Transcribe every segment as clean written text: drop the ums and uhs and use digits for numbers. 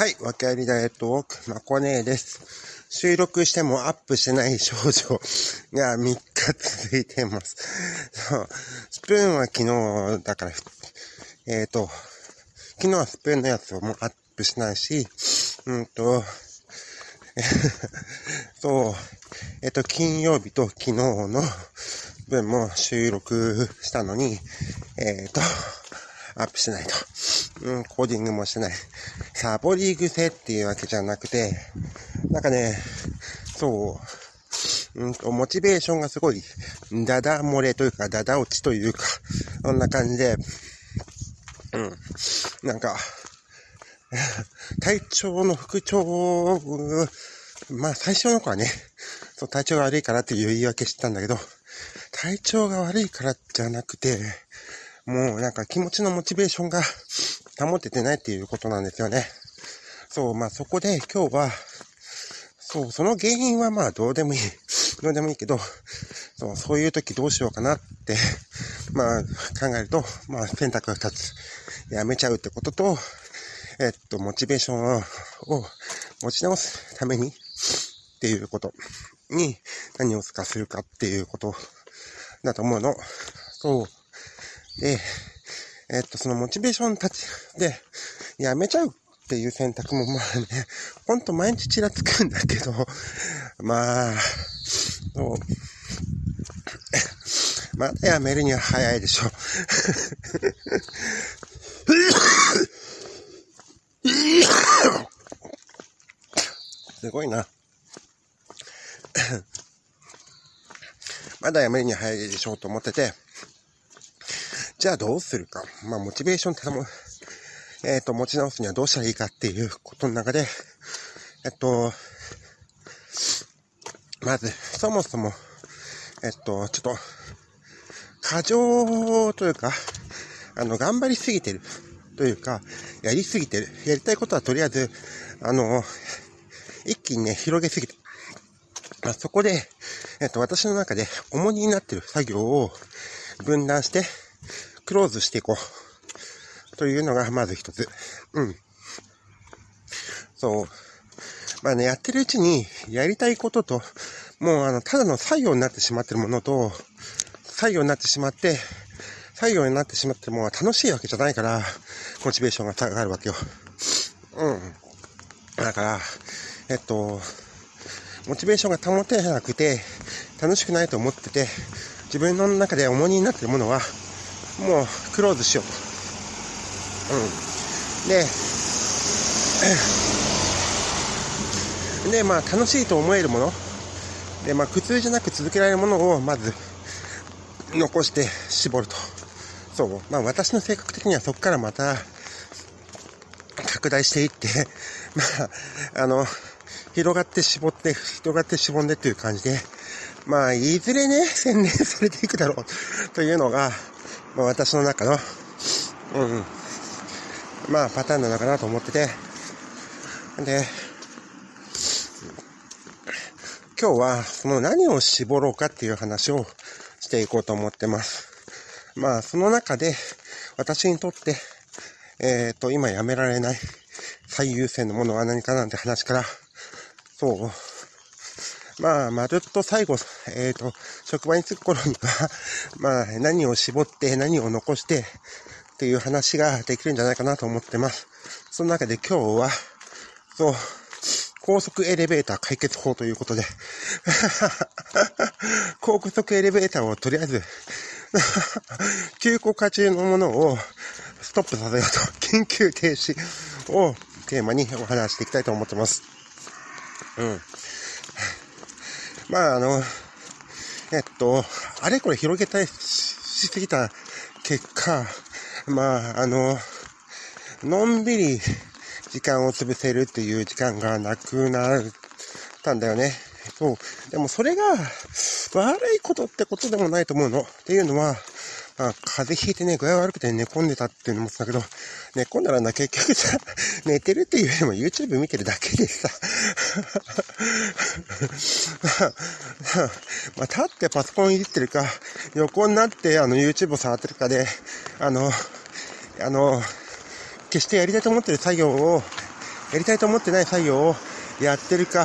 はい、ワケありダイエットウォーク、まこねえです。収録してもアップしてない症状が3日続いています。そう、スプーンは昨日、だから、昨日はスプーンのやつをもうアップしないし、そう、金曜日と昨日の分も収録したのに、アップしないと。コーディングもしてない。サボり癖っていうわけじゃなくて、なんかね、そう、モチベーションがすごい、ダダ漏れというか、ダダ落ちというか、そんな感じで、なんか、体調の復調、まあ最初の子はね、そう体調が悪いからっていう言い訳してたんだけど、体調が悪いからじゃなくて、もうなんか気持ちのモチベーションが保ててないっていうことなんですよね。そう、まあそこで今日は、そう、その原因はまあどうでもいいけど、そういう時どうしようかなって、まあ考えると、まあ選択が2つ、やめちゃうってことと、モチベーションを持ち直すためにっていうことに何をするかっていうことだと思うの。そう。で、そのモチベーション立ちで、やめちゃうっていう選択も、まあね、ほんと毎日ちらつくんだけど、まあ、そう。まだやめるには早いでしょ。すごいな。まだやめるには早いでしょうと思ってて、じゃあどうするか。まあ、モチベーション持ち直すにはどうしたらいいかっていうことの中で、まず、そもそも、ちょっと、過剰というか、頑張りすぎてるというか、やりすぎてる。やりたいことはとりあえず、一気にね、広げすぎて。まあ、そこで、私の中で重荷になってる作業を分断して、クローズしていこうというのがまず一つ。そう。まあね、やってるうちにやりたいことと、もうただの作業になってしまってるものと、作業になってしまってるものは楽しいわけじゃないから、モチベーションが下がるわけよ。だから、モチベーションが保てなくて、楽しくないと思ってて、自分の中で重荷になってるものは、もうクローズしようと。で、まあ楽しいと思えるもの。で、まあ苦痛じゃなく続けられるものをまず残して絞ると。そう。まあ私の性格的にはそこからまた拡大していって、まあ、広がって絞んでという感じで、まあいずれね、洗練されていくだろうというのが、まあ、私の中の、まあ、パターンなのかなと思ってて。で、今日は、その何を絞ろうかっていう話をしていこうと思ってます。まあ、その中で、私にとって、今やめられない最優先のものは何かなんて話から、そう。まあ、まるっと最後、職場に着く頃には、まあ、何を絞って、何を残して、っていう話ができるんじゃないかなと思ってます。その中で今日は、そう、高速エレベーター解決法ということで、高速エレベーターをとりあえず、急降下中のものをストップさせようと、緊急停止をテーマにお話していきたいと思ってます。まああれこれ広げたりしすぎた結果、まあのんびり時間を潰せるっていう時間がなくなったんだよね。そう。でもそれが悪いことってことでもないと思うの。っていうのは、まあ、風邪ひいてね、具合悪くて寝込んでたっていうのもそうだけど、寝込んだらな、結局さ、寝てるっていうよりも YouTube 見てるだけでさ、まあ、立ってパソコンいじってるか、横になってYouTube を触ってるかで、決してやりたいと思ってる作業をやりたいと思ってない作業をやってるか、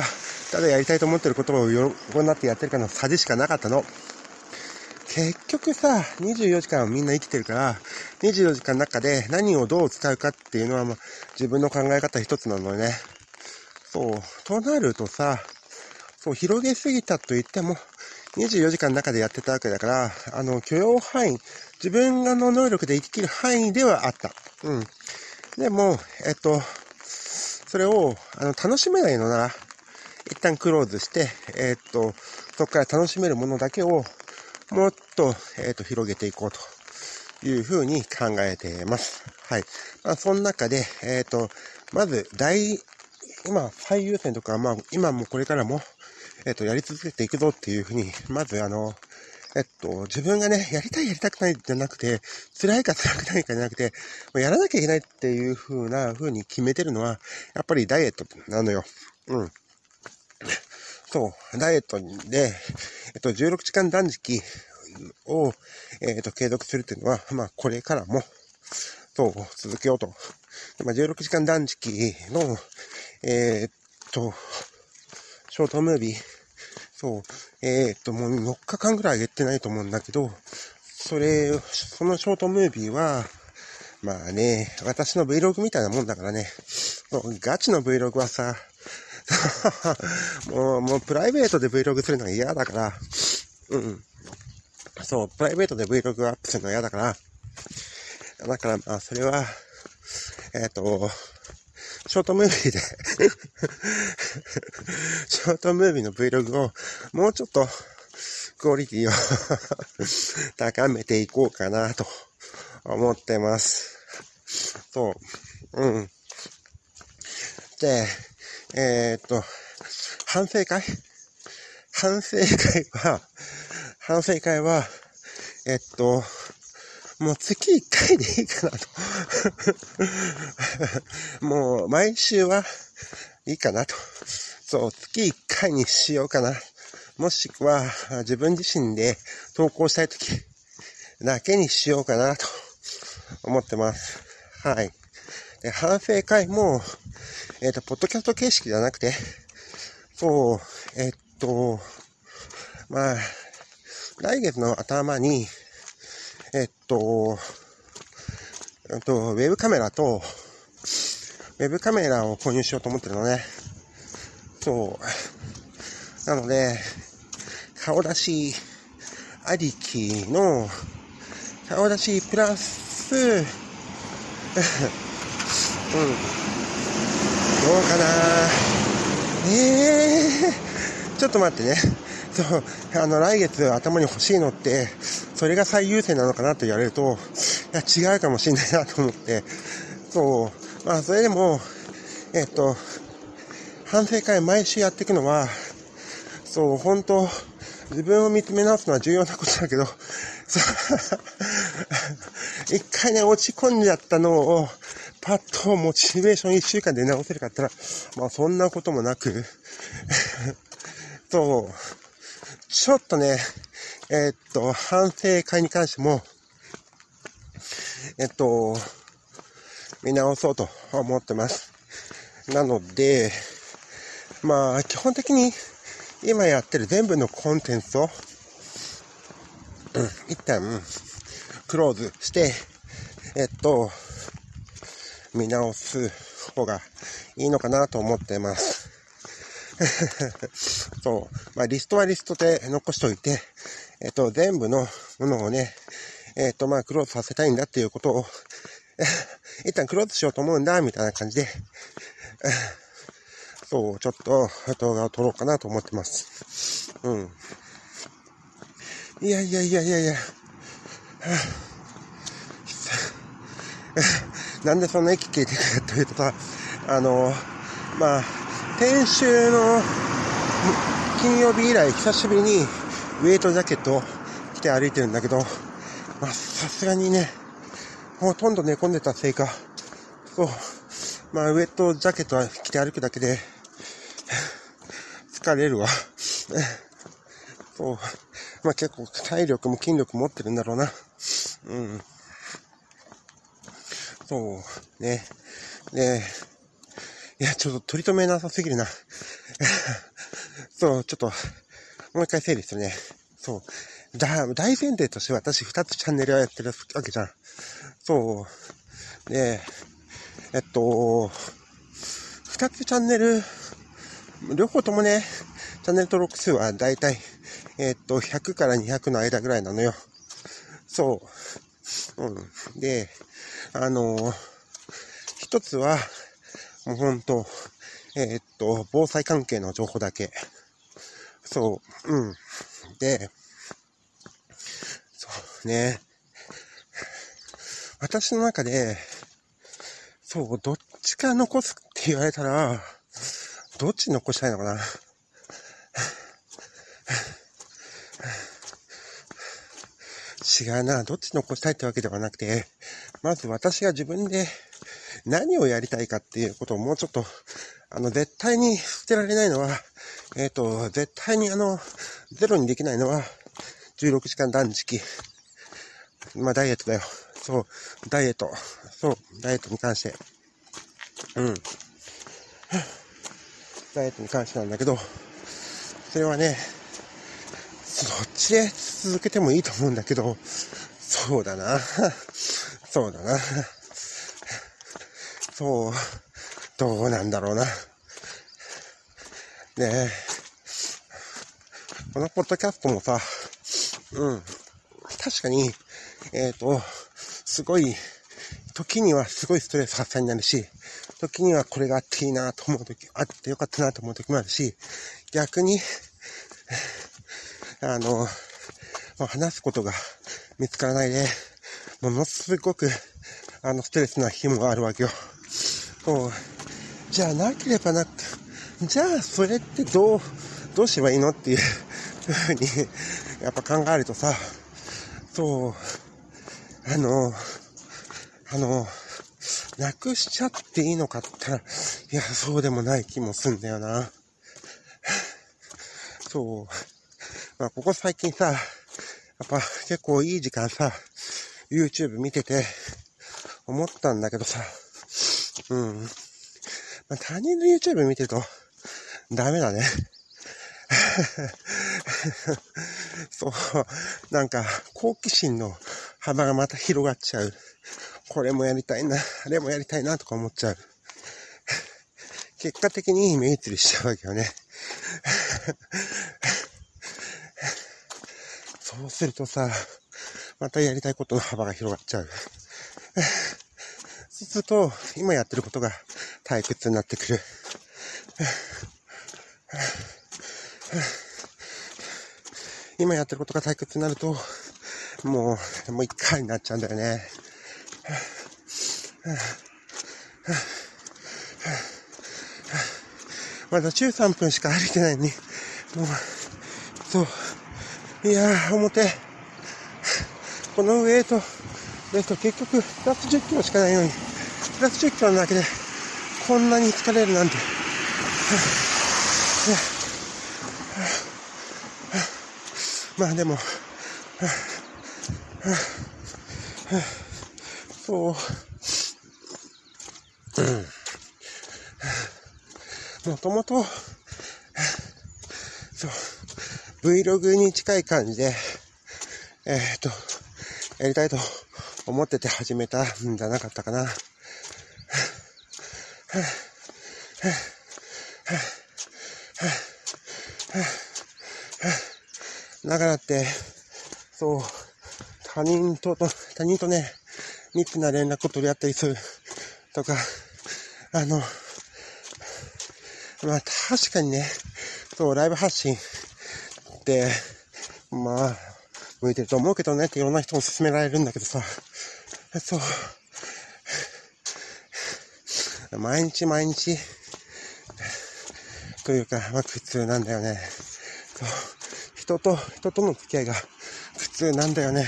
ただやりたいと思ってることを横になってやってるかの差でしかなかったの。結局さ、24時間はみんな生きてるから、24時間の中で何をどう使うかっていうのは、まあ、自分の考え方一つなのね。そう。となるとさ、そう、広げすぎたと言っても、24時間の中でやってたわけだから、許容範囲、自分の能力で生ききる範囲ではあった。うん。でも、それを、楽しめないのなら、一旦クローズして、そこから楽しめるものだけを、もっと、広げていこうというふうに考えています。はい。まあ、その中で、まず、今、最優先とか、まあ、今もこれからも、やり続けていくぞっていうふうに、まず、自分がね、やりたいやりたくないじゃなくて、辛いか辛くないかじゃなくて、もうやらなきゃいけないっていうふうに決めてるのは、やっぱりダイエットなのよ。うん。そう、ダイエットで、16時間断食を、継続するっていうのは、まあ、これからも、そう、続けようと。まあ、16時間断食の、ショートムービー、そう、もう4日間ぐらい上げてないと思うんだけど、そのショートムービーは、まあね、私の Vlog みたいなもんだからね、そうガチの Vlog はさ、もうプライベートで Vlog するのが嫌だから、うん。そう、プライベートで Vlog アップするのが嫌だから、だから、まあ、それは、ショートムービーで、ショートムービーの Vlog をもうちょっとクオリティを高めていこうかなと思ってます。そう。うん。で、反省会は、もう月1回でいいかなと。もう毎週はいいかなと。そう、月1回にしようかな。もしくは自分自身で投稿したいときだけにしようかなと思ってます。はい。で、反省会も、ポッドキャスト形式じゃなくて、そう、まあ、来月の頭に、ウェブカメラを購入しようと思ってるのね。そう。なので、顔出しプラス、うん。どうかなー。ちょっと待ってね。そう、来月頭に欲しいのって、それが最優先なのかなと言われると、いや違うかもしれないなと思って、そう、まあそれでも、反省会毎週やっていくのは、そう、本当自分を見つめ直すのは重要なことだけど、一回ね、落ち込んじゃったのを、パッとモチベーション1週間で直せるかったら、まあそんなこともなく、そう、ちょっとね、反省会に関しても、見直そうと思ってます。なので、まあ基本的に今やってる全部のコンテンツを、一旦クローズして、見直す方がいいのかなと思ってます。そう。まあ、リストはリストで残しておいて、全部のものをね、まあ、クローズさせたいんだっていうことを、一旦クローズしようと思うんだ、みたいな感じで、そう、ちょっと動画を撮ろうかなと思ってます。うん。いや。なんでそんな息聞いてるかというとさ、まあ、先週の金曜日以来久しぶりにウェイトジャケットを着て歩いてるんだけど、まあ、さすがにね、ほとんど寝込んでたせいか、そう、まあ、ウェイトジャケットは着て歩くだけで、疲れるわ。そう、まあ結構体力も筋力持ってるんだろうな。うん。そうね。で、いや、ちょっと取り留めなさすぎるな。そう、ちょっと、もう一回整理するね。そう。大前提として私2つチャンネルをやってるわけじゃん。そう。で、2つチャンネル、両方ともね、チャンネル登録数はだいたい、100から200の間ぐらいなのよ。そう。うん。で、一つは、もうほんと、防災関係の情報だけ。そう、うん。で、そうね。私の中で、そう、どっちか残すって言われたら、どっち残したいのかな。違うな。どっち残したいってわけではなくて、まず私が自分で何をやりたいかっていうことをもうちょっと、絶対に捨てられないのは、絶対にゼロにできないのは、16時間断食。まあ、ダイエットだよ。そう、ダイエット。そう、ダイエットに関して。うん。ダイエットに関してなんだけど、それはね、そっちで続けてもいいと思うんだけど、そうだな。そうだな。そう、どうなんだろうな。ねえ。このポッドキャストもさ、うん。確かに、すごい、時にはすごいストレス発散になるし、時にはこれがあっていいなと思う時、あってよかったなと思う時もあるし、逆に、話すことが見つからないで、ものすごく、ストレスな日もあるわけよ。そう。じゃあ、なければなく、じゃあ、それってどうすればいいのっていうふうに、やっぱ考えるとさ、そう、なくしちゃっていいのかって言ったら、いや、そうでもない気もすんだよな。そう。まあ、ここ最近さ、やっぱ結構いい時間さ、YouTube 見てて、思ったんだけどさ、うん。まあ、他人の YouTube 見てると、ダメだね。そう、なんか、好奇心の幅がまた広がっちゃう。これもやりたいな、あれもやりたいなとか思っちゃう。結果的に目移りしちゃうわけよね。そうするとさ、またやりたいことの幅が広がっちゃう。そうすると、今やってることが退屈になってくる。今やってることが退屈になると、もう一回になっちゃうんだよね。まだ13分しか歩いてないのに、もう、そう、いやー、表、このウエイト、結局、プラス10キロしかないのに、プラス10キロだけで、こんなに疲れるなんて。まあでも、そう、もともと、そう、Vlog に近い感じで、やりたいと思ってて始めたんじゃなかったかな。だからって、そう、他人とね、密な連絡を取り合ったりするとか、まあ確かにね、そう、ライブ発信って、まあ、向いてると思うけどねっていろんな人も勧められるんだけどさ、そう、毎日、というか、まあ苦痛なんだよね。そう、人との付き合いが苦痛なんだよね。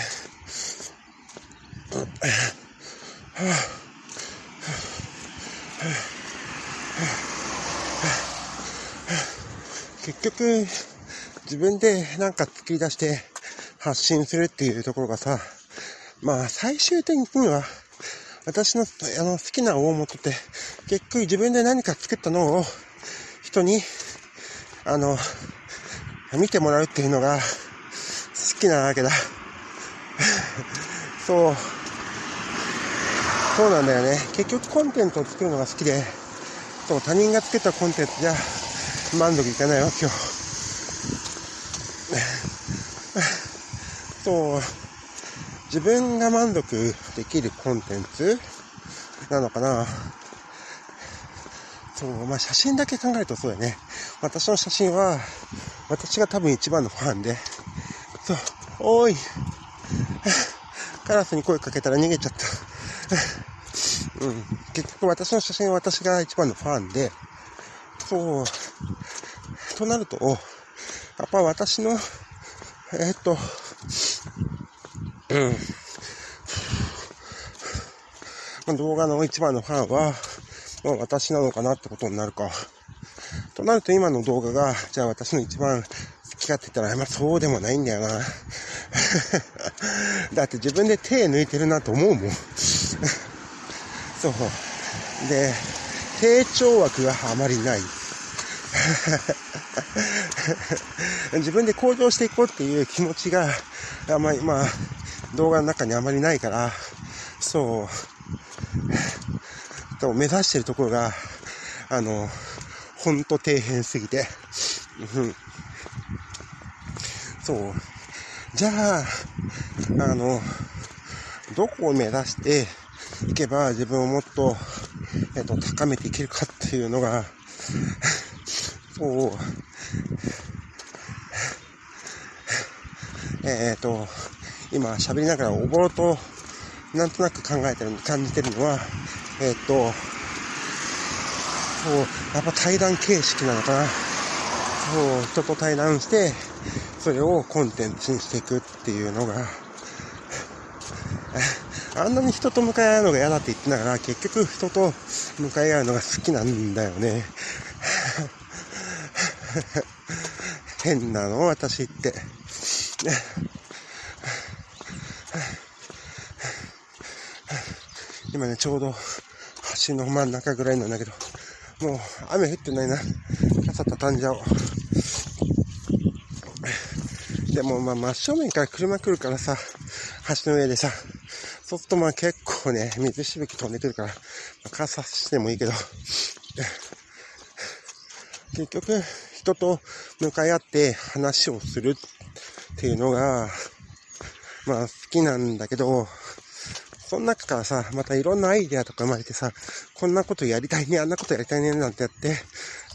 結局、自分でなんか作り出して発信するっていうところがさ、まあ最終的には、私の好きな大元って結局自分で何か作ったのを人に見てもらうっていうのが好きなわけだ。そうなんだよね。結局コンテンツを作るのが好きで、そう他人が作ったコンテンツじゃ満足いかないわけよ。そう、自分が満足できるコンテンツなのかな。そう、まあ写真だけ考えるとそうだね。私の写真は私が多分一番のファンで、そう、おいカラスに声かけたら逃げちゃった、うん、結局私の写真は私が一番のファンで、そうとなるとやっぱ私の動画の一番のファンはもう私なのかなってことになるか。となると今の動画がじゃあ私の一番好きかって言ったら、まあそうでもないんだよな。だって自分で手抜いてるなと思うもん。そうで低調枠があまりない。自分で向上していこうっていう気持ちがあまり、まあ動画の中にあまりないから、そう目指してるところがほんと底辺すぎて、うん、そうじゃあどこを目指していけば自分をもっと、高めていけるかっていうのがそう今喋りながらおぼろとなんとなく考えてる感じてるのはそうやっぱ対談形式なのかな。そう人と対談してそれをコンテンツにしていくっていうのが、あんなに人と向かい合うのが嫌だって言ってながら結局人と向かい合うのが好きなんだよね。変なの私って今ねちょうど橋の真ん中ぐらいなんだけど、もう雨降ってないな。傘畳んじゃおう。でもまあ真正面から車来るからさ、橋の上でさ、そうするとまあ結構ね水しぶき飛んでくるから、まあ、傘してもいいけど、結局人と向かい合って話をするっていうのがまあ好きなんだけど、その中からさまたいろんなアイデアとか生まれてさ、こんなことやりたいね、あんなことやりたいねなんてやって、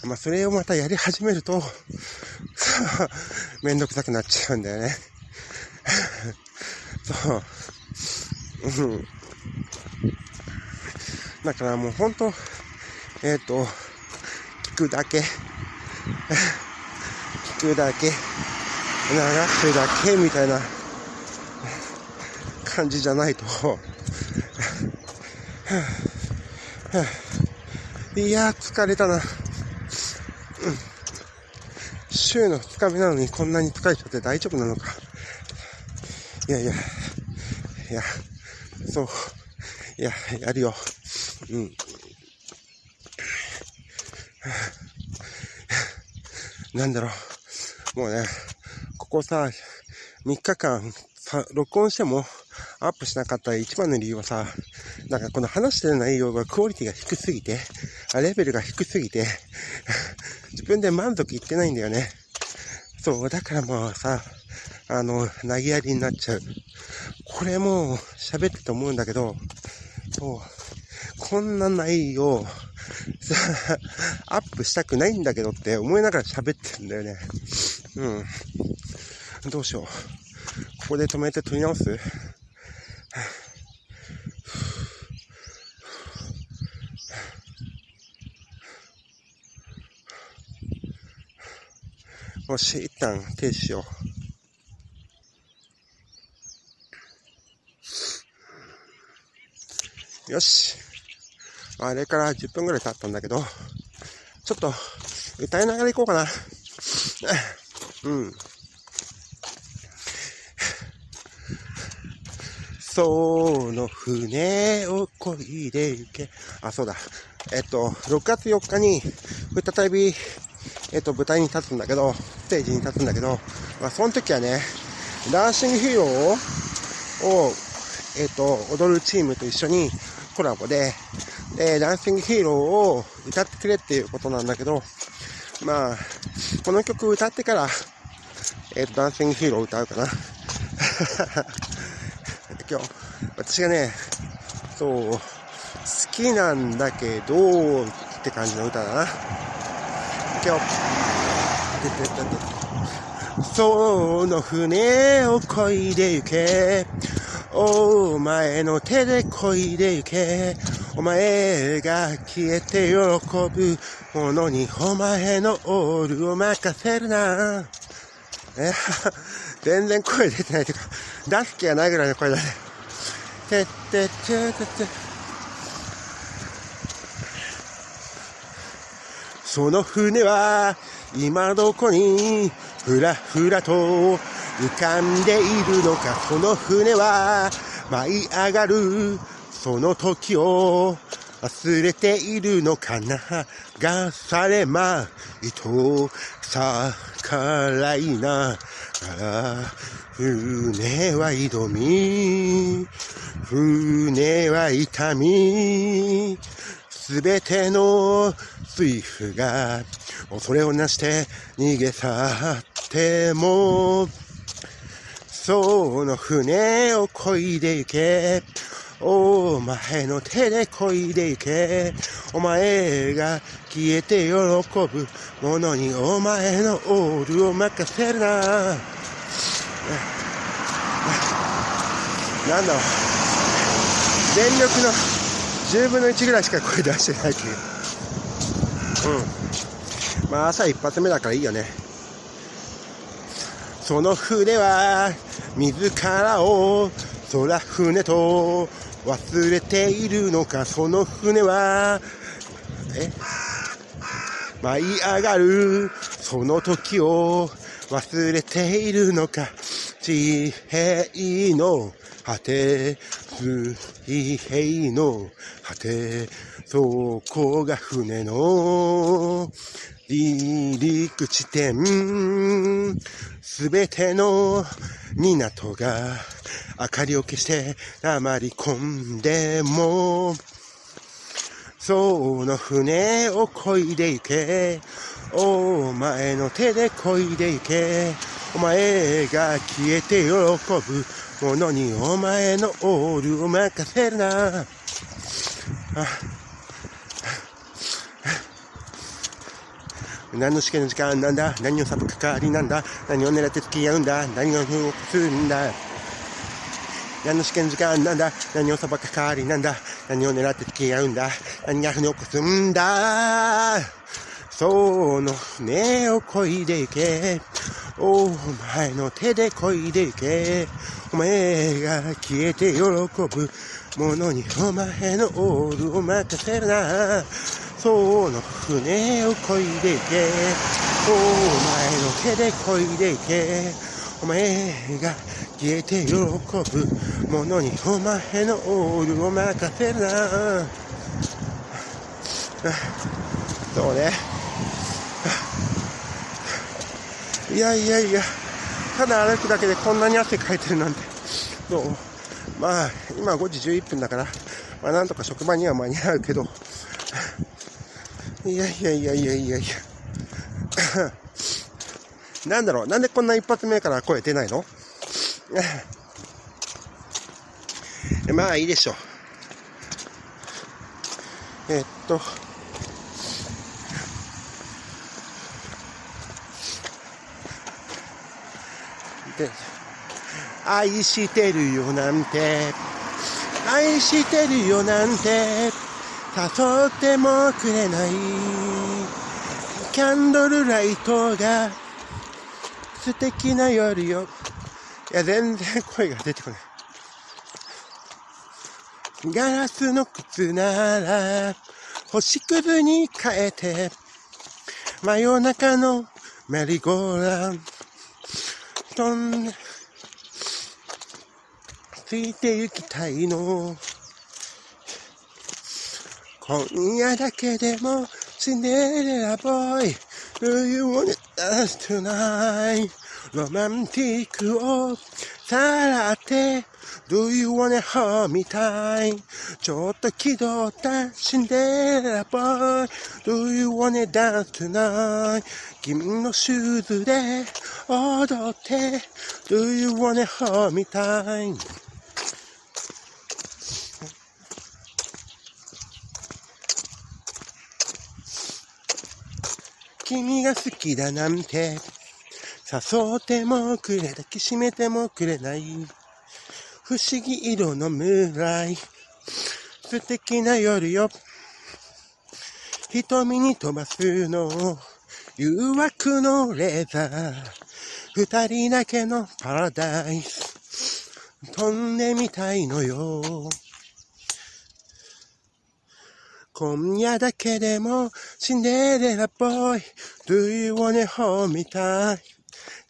まあ、それをまたやり始めるとめんどくさくなっちゃうんだよね。そう、うん、だからもうほんと聞くだけ聞くだけ流すだけみたいな感じじゃないといや疲れたな、うん、週の2日目なのにこんなに疲れちゃって大丈夫なのか。いやそういややるよ、うん、なんだろう、もうねここさ3日間さ録音してもアップしなかった一番の理由はさ、なんかこの話してる内容がクオリティが低すぎて、レベルが低すぎて、自分で満足いってないんだよね。そう、だからもうさ、投げやりになっちゃう。これもう喋ってて思うんだけど、そう、こんな内容、さ、アップしたくないんだけどって思いながら喋ってるんだよね。うん。どうしよう。ここで止めて撮り直す？もし一旦停止しよう。よし、あれから10分ぐらい経ったんだけど、ちょっと歌いながら行こうかな。うん、その船を漕いで行け、あそうだ、6月4日に再び、舞台に立つんだけど、ステージに立つんだけど、まあ、その時はね、ダンシングヒーローを、踊るチームと一緒にコラボで、ダンシングヒーローを歌ってくれっていうことなんだけど、まあ、この曲歌ってから、ダンシングヒーロー歌うかな。今日、私がね、そう、好きなんだけど、って感じの歌だな。今日、その船を漕いで行け。お前の手で漕いで行け。お前が消えて喜ぶものにお前のオールを任せるな。全然声出てないというか、出す気がないぐらいの声だね。てってちゅーてって。その船は今どこにふらふらと浮かんでいるのか。その船は舞い上がるその時を忘れているのかな。がされまいとさからいながら船は挑み船は痛みすべての水夫が恐れをなして逃げ去ってもその船を漕いで行け。お前の手で漕いで行け。お前が消えて喜ぶものにお前のオールを任せるな。なんだろう、全力の10分の1ぐらいしか声出してないけど、うん、まあ朝一発目だからいいよね。その船は自らを空船と忘れているのか。その船は舞い上がるその時を忘れているのか。地平の果て水平の果てそこが船の離陸地点。すべての港が明かりを消して黙り込んでもその船を漕いで行け。お前の手で漕いで行け。お前が消えて喜ぶものにお前のオールを任せるな。何の試験の時間なんだ。何をサボかかりなんだ。何を狙って付き合うんだ。何を動かすんだ。何の試験の時間なんだ。何をサボかかりなんだ。何を狙って付き合うんだ。何が船を起こすんだ。その船を漕いで行け。お前の手で漕いで行け。お前が消えて喜ぶものにお前のオールを任せるな。その船を漕いで行け。お前の手で漕いで行け。お前が消えて喜ぶものにお前のオールを任せるな。そうね。いやいやいや、ただ歩くだけでこんなに汗かいてるなんて。どう？まあ今5時11分だから、まあなんとか職場には間に合うけど。いやいやいやいやいやいやなんだろう、なんでこんな一発目から声出ないの。まあいいでしょ。で、愛してるよなんて愛してるよなんて誘ってもくれないキャンドルライトが素敵な夜よ。いや全然声が出てこない。ガラスの靴なら星屑に変えて真夜中のメリーゴーランドンついて行きたいの今夜だけでもシンデレラボーイ Do you wanna dance tonight? ロマンティックをさらって Do you wanna hold me tight? ちょっと気取ったシンデレラボーイ Do you wanna dance tonight? 君のシューズで踊って Do you wanna hold me tight?君が好きだなんて誘ってもくれ抱きしめてもくれない不思議色のムーンライト素敵な夜よ瞳に飛ばすの誘惑のレーザー二人だけのパラダイス飛んでみたいのよ今夜だけでもシンデレラボーイ Do you wanna hold me tight?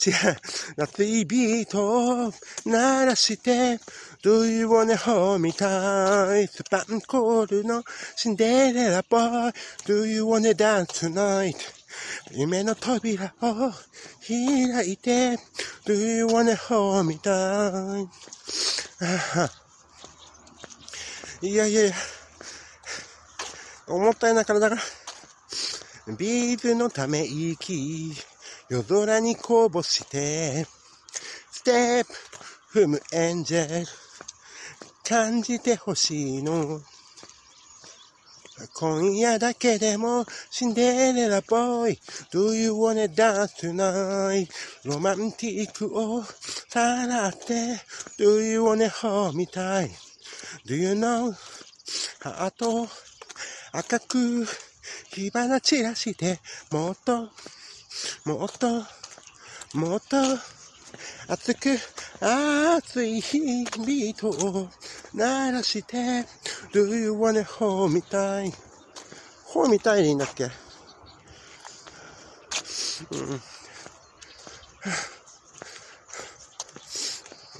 違う夏指と鳴らして Do you wanna hold me tight? スパンコールのシンデレラボーイ Do you wanna dance tonight? 夢の扉を開いて Do you wanna hold me tight? いやいやいや重たいな体がビーズのため息夜空にこぼしてステップ踏むエンジェル感じてほしいの今夜だけでもシンデレラボーイ Do you wanna dance tonight? ロマンティックをさらって Do you wanna hold me tight? Do you know? ハート赤く火花散らしてもっともっともっと熱く熱い日々と鳴らして Do you wanna hold me tight? Hold me tight でいいんだっけ、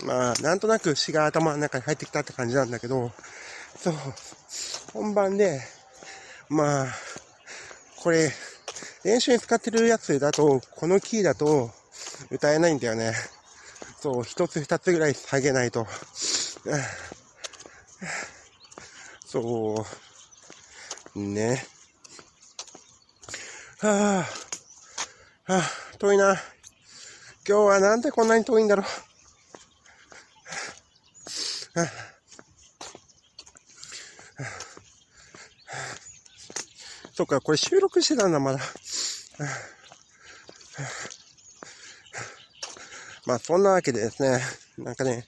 まあなんとなく詩が頭の中に入ってきたって感じなんだけどそう本番でまあ、これ、練習に使ってるやつだと、このキーだと歌えないんだよね。そう、一つ二つぐらい下げないと。そう、ね。はぁ、はぁ、遠いな。今日はなんでこんなに遠いんだろう。そうか、これ収録してたんだ、まだ。まあ、そんなわけでですね、なんかね、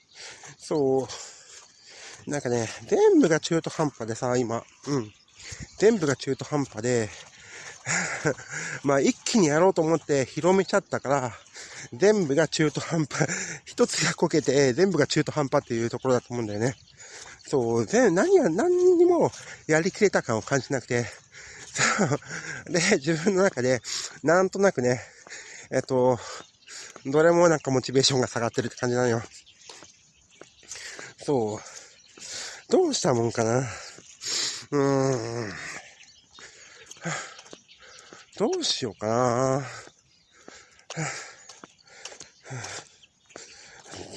そう、なんかね、全部が中途半端でさ、今、うん。全部が中途半端で、まあ、一気にやろうと思って広めちゃったから、全部が中途半端、一つがこけて、全部が中途半端っていうところだと思うんだよね。そう、何にもやりきれた感を感じなくて、で、自分の中で、なんとなくね、どれもなんかモチベーションが下がってるって感じなのよ。そう。どうしたもんかな。どうしようかな。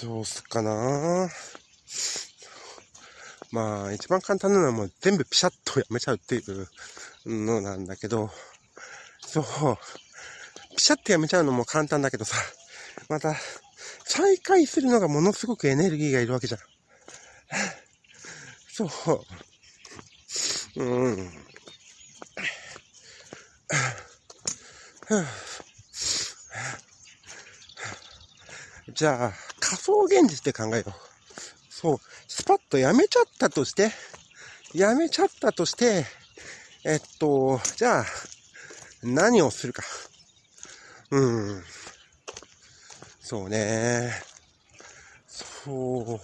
どうすっかな。まあ、一番簡単なのはもう全部ピシャッとやめちゃうっていうのなんだけど、そう、ピシャッとやめちゃうのも簡単だけどさ、また、再開するのがものすごくエネルギーがいるわけじゃん。そう。じゃあ、仮想現実って考えよう。そう。スパッとやめちゃったとして、じゃあ、何をするか。そうね。そ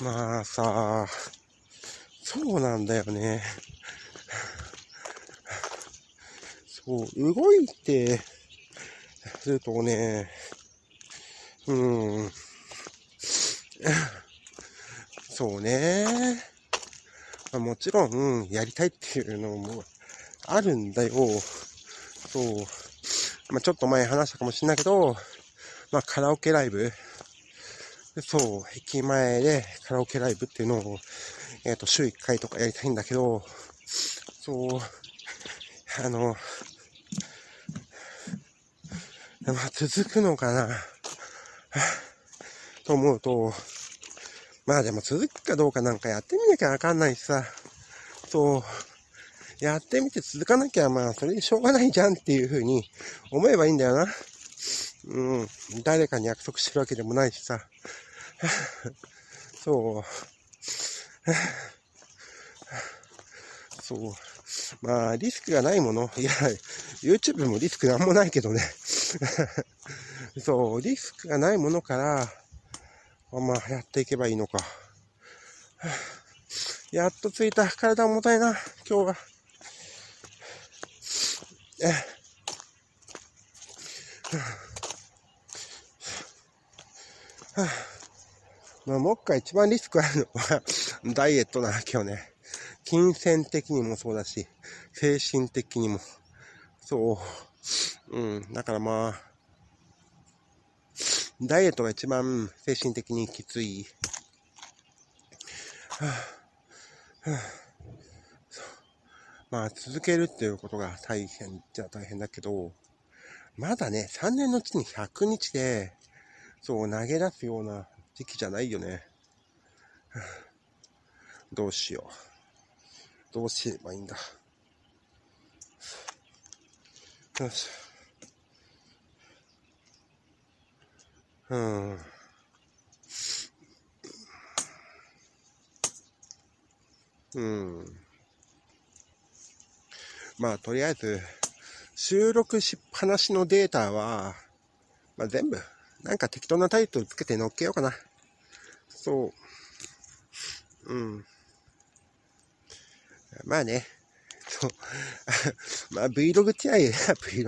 う。まあさ、そうなんだよね。そう、動いてるとね、そうね。もちろん、やりたいっていうのもあるんだよ。まあ、ちょっと前話したかもしれないけど、まあ、カラオケライブ。そう、駅前でカラオケライブっていうのを、週1回とかやりたいんだけど、まあ、続くのかなと思うと、まあでも続くかどうかなんかやってみなきゃわかんないしさ、やってみて続かなきゃまあそれでしょうがないじゃんっていう風に思えばいいんだよな。うん、誰かに約束してるわけでもないしさ。まあリスクがないもの。いや、YouTube もリスクなんもないけどね。リスクがないものから、まあ、やっていけばいいのか。やっと着いた。体重たいな、今日は。まあ、もっか一番リスクあるのは、ダイエットなわけよね。金銭的にもそうだし、精神的にも。だからまあ、ダイエットが一番精神的にきつい。まあ、続けるっていうことが大変じゃ大変だけど、まだね、3年のうちに100日で、投げ出すような時期じゃないよね。どうしよう。どうすればいいんだ。よし。まあ、とりあえず、収録しっぱなしのデータは、まあ、全部、なんか適当なタイトルつけて載っけようかな。まあね。まあ、Vlog って言えば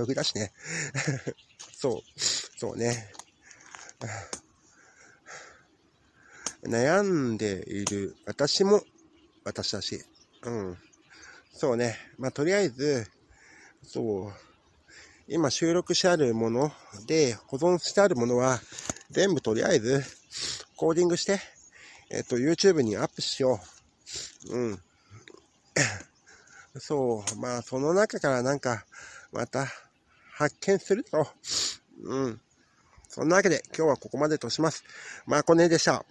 Vlog だしね。悩んでいる私も私だし。まあ、とりあえず、今収録してあるもので、保存してあるものは、全部とりあえず、コーディングして、YouTube にアップしよう。まあ、その中からなんか、また、発見すると。そんなわけで、今日はここまでとします。まこねでした。